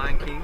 Lion King.